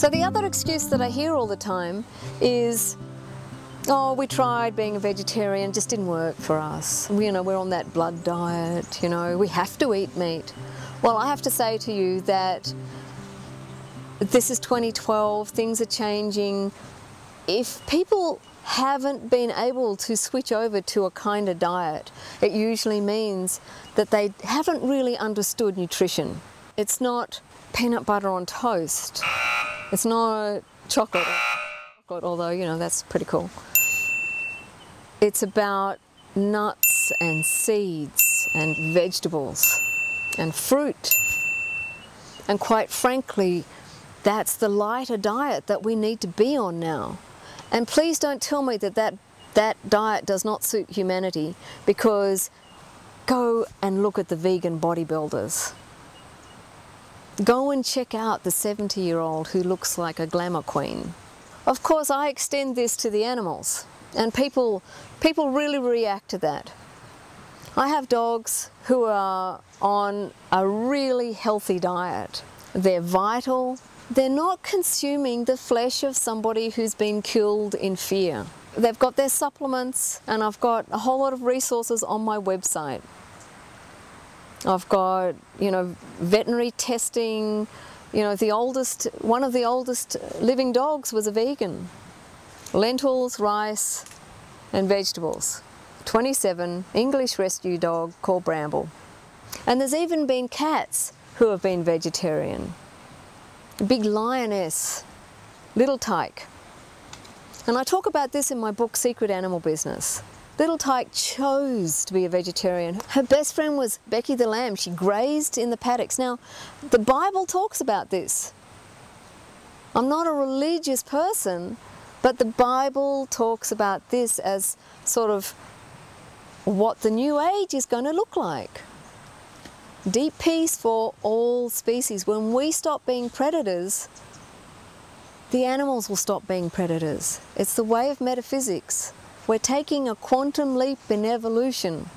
So the other excuse that I hear all the time is, oh, we tried being a vegetarian, just didn't work for us. You know, we're on that blood diet, you know, we have to eat meat. Well, I have to say to you that this is 2012, things are changing. If people haven't been able to switch over to a kinder diet, it usually means that they haven't really understood nutrition. It's not peanut butter on toast. It's not chocolate, although, you know, that's pretty cool. It's about nuts and seeds and vegetables and fruit. And quite frankly, that's the lighter diet that we need to be on now. And please don't tell me that that diet does not suit humanity, because go and look at the vegan bodybuilders. Go and check out the 70-year-old who looks like a glamour queen. Of course, I extend this to the animals, and people really react to that. I have dogs who are on a really healthy diet. They're vital. They're not consuming the flesh of somebody who's been killed in fear. They've got their supplements, and I've got a whole lot of resources on my website. I've got, you know, veterinary testing. You know, one of the oldest living dogs was a vegan. Lentils, rice, and vegetables. 27, English rescue dog called Bramble. And there's even been cats who have been vegetarian. Big lioness, little Tyke. And I talk about this in my book, Secret Animal Business. Little Tyke chose to be a vegetarian. Her best friend was Becky the lamb. She grazed in the paddocks. Now, the Bible talks about this. I'm not a religious person, but the Bible talks about this as sort of what the new age is going to look like. Deep peace for all species. When we stop being predators, the animals will stop being predators. It's the way of metaphysics. We're taking a quantum leap in evolution.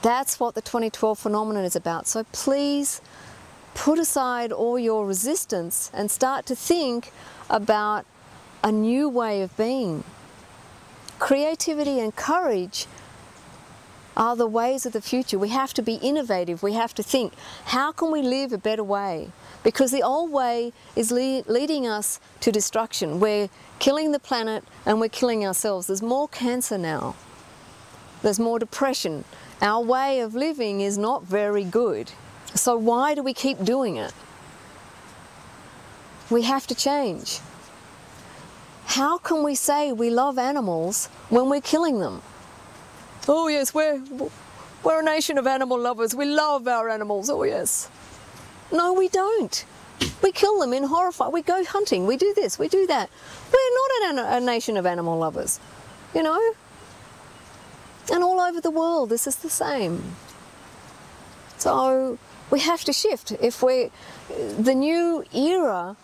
That's what the 2012 phenomenon is about. So please put aside all your resistance and start to think about a new way of being. Creativity and courage are the ways of the future. We have to be innovative. We have to think, how can we live a better way? Because the old way is leading us to destruction. We're killing the planet and we're killing ourselves. There's more cancer now. There's more depression. Our way of living is not very good. So why do we keep doing it? We have to change. How can we say we love animals when we're killing them? Oh yes, we're a nation of animal lovers. We love our animals, oh yes. No, we don't. We kill them in horrify. We go hunting. We do this. We do that. We're not a nation of animal lovers, you know. And all over the world, this is the same. So we have to shift. The new era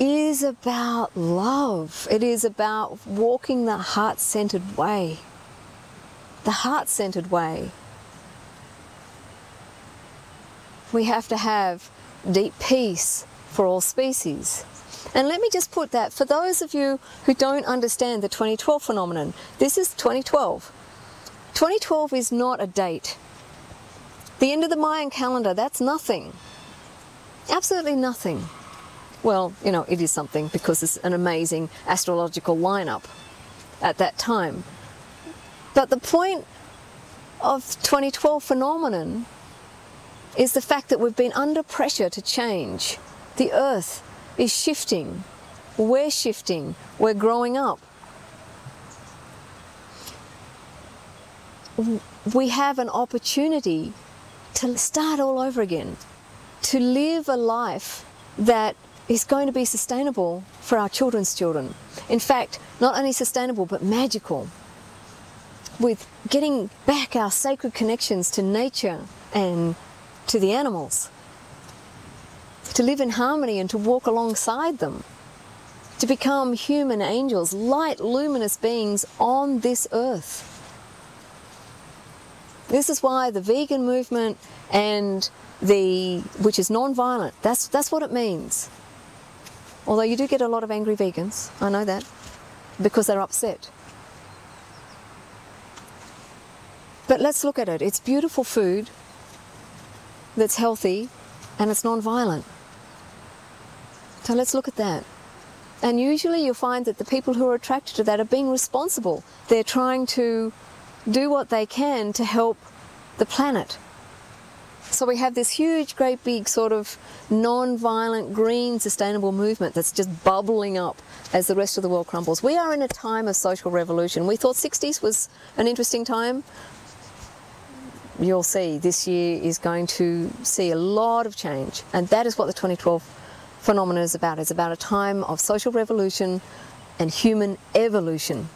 is about love. It is about walking the heart-centered way. The heart-centered way. We have to have deep peace for all species. And let me just put that, for those of you who don't understand the 2012 phenomenon, this is 2012. 2012 is not a date. The end of the Mayan calendar, that's nothing. Absolutely nothing. Well, you know, it is something because it's an amazing astrological lineup at that time. But the point of the 2012 phenomenon is the fact that we've been under pressure to change. The earth is shifting. We're shifting. We're growing up. We have an opportunity to start all over again, to live a life that is going to be sustainable for our children's children. In fact, not only sustainable, but magical, with getting back our sacred connections to nature and to the animals, to live in harmony and to walk alongside them, to become human angels, light, luminous beings on this earth. This is why the vegan movement, and which is non-violent, that's what it means. Although you do get a lot of angry vegans, I know that, because they're upset. But let's look at it. It's beautiful food that's healthy and it's non-violent. So let's look at that. And usually you'll find that the people who are attracted to that are being responsible. They're trying to do what they can to help the planet. So we have this huge, great big sort of non-violent, green, sustainable movement that's just bubbling up as the rest of the world crumbles. We are in a time of social revolution. We thought 60s was an interesting time. You'll see this year is going to see a lot of change, and that is what the 2012 phenomenon is about. It's about a time of social revolution and human evolution.